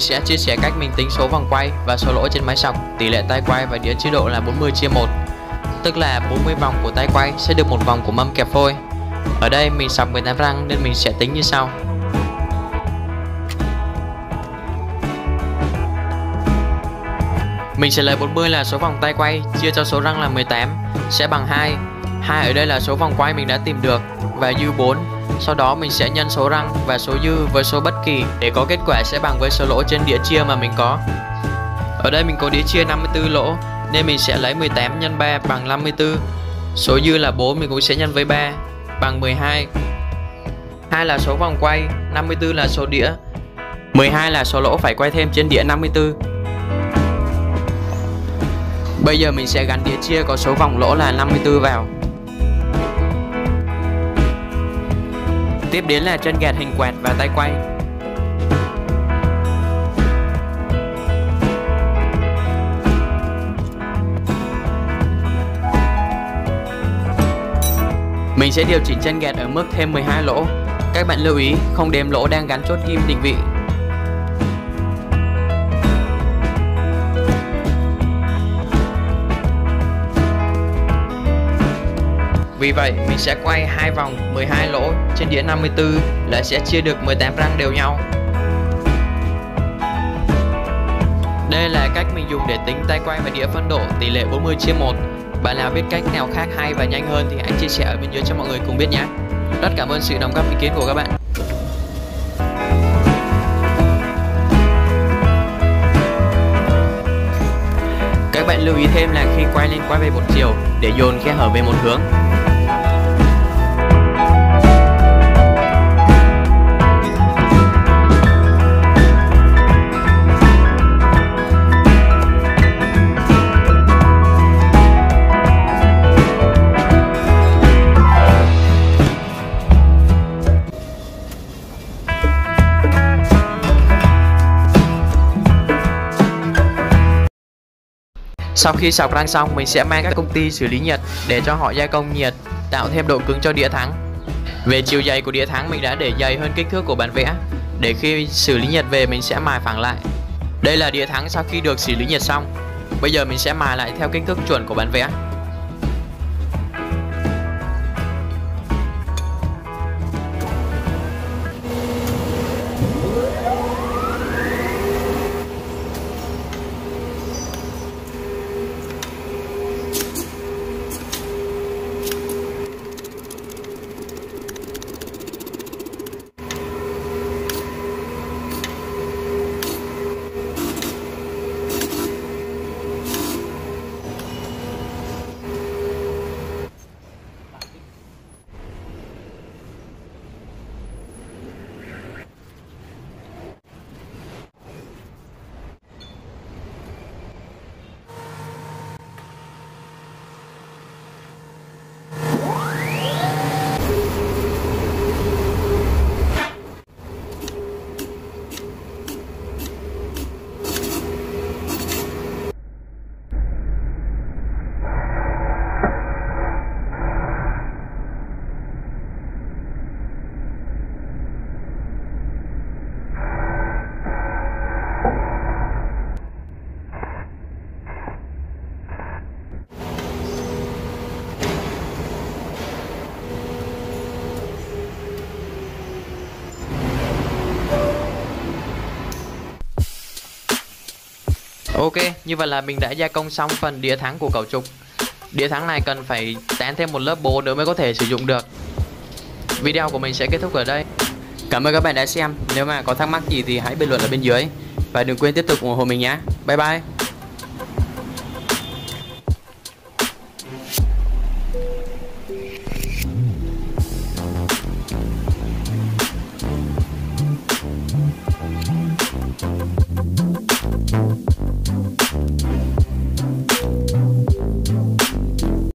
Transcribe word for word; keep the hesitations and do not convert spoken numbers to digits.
Mình sẽ chia sẻ cách mình tính số vòng quay và số lỗ trên máy sọc. Tỷ lệ tay quay và đĩa chế độ là bốn mươi chia một, tức là bốn mươi vòng của tay quay sẽ được một vòng của mâm kẹp phôi. Ở đây mình sọc mười tám răng nên mình sẽ tính như sau. Mình sẽ lấy bốn mươi là số vòng tay quay chia cho số răng là mười tám sẽ bằng hai. hai ở đây là số vòng quay mình đã tìm được và dư bốn. Sau đó mình sẽ nhân số răng và số dư với số bất kỳ để có kết quả sẽ bằng với số lỗ trên đĩa chia mà mình có. Ở đây mình có đĩa chia năm mươi tư lỗ nên mình sẽ lấy mười tám nhân ba bằng năm mươi tư. Số dư là bốn mình cũng sẽ nhân với ba bằng mười hai. hai là số vòng quay, năm mươi tư là số đĩa, mười hai là số lỗ phải quay thêm trên đĩa năm mươi tư. Bây giờ mình sẽ gắn đĩa chia có số vòng lỗ là năm mươi tư vào. Tiếp đến là chân gạt hình quạt và tay quay. Mình sẽ điều chỉnh chân gạt ở mức thêm mười hai lỗ. Các bạn lưu ý không đếm lỗ đang gắn chốt kim định vị. Vì vậy, mình sẽ quay hai vòng mười hai lỗ trên đĩa năm mươi tư là sẽ chia được mười tám răng đều nhau. Đây là cách mình dùng để tính tay quay và đĩa phân độ tỷ lệ bốn mươi chia một. Bạn nào biết cách nào khác hay và nhanh hơn thì hãy chia sẻ ở bên dưới cho mọi người cùng biết nhé. Rất cảm ơn sự đóng góp ý kiến của các bạn. Các bạn lưu ý thêm là khi quay lên quay về một chiều để dồn khe hở về một hướng. Sau khi sọc răng xong, mình sẽ mang các công ty xử lý nhiệt để cho họ gia công nhiệt, tạo thêm độ cứng cho đĩa thắng. Về chiều dày của đĩa thắng mình đã để dày hơn kích thước của bản vẽ, để khi xử lý nhiệt về mình sẽ mài phẳng lại. Đây là đĩa thắng sau khi được xử lý nhiệt xong. Bây giờ mình sẽ mài lại theo kích thước chuẩn của bản vẽ. Ok, như vậy là mình đã gia công xong phần đĩa thắng của cẩu trục. Đĩa thắng này cần phải dán thêm một lớp bố nữa mới có thể sử dụng được. Video của mình sẽ kết thúc ở đây. Cảm ơn các bạn đã xem. Nếu mà có thắc mắc gì thì hãy bình luận ở bên dưới. Và đừng quên tiếp tục ủng hộ mình nhé. Bye bye.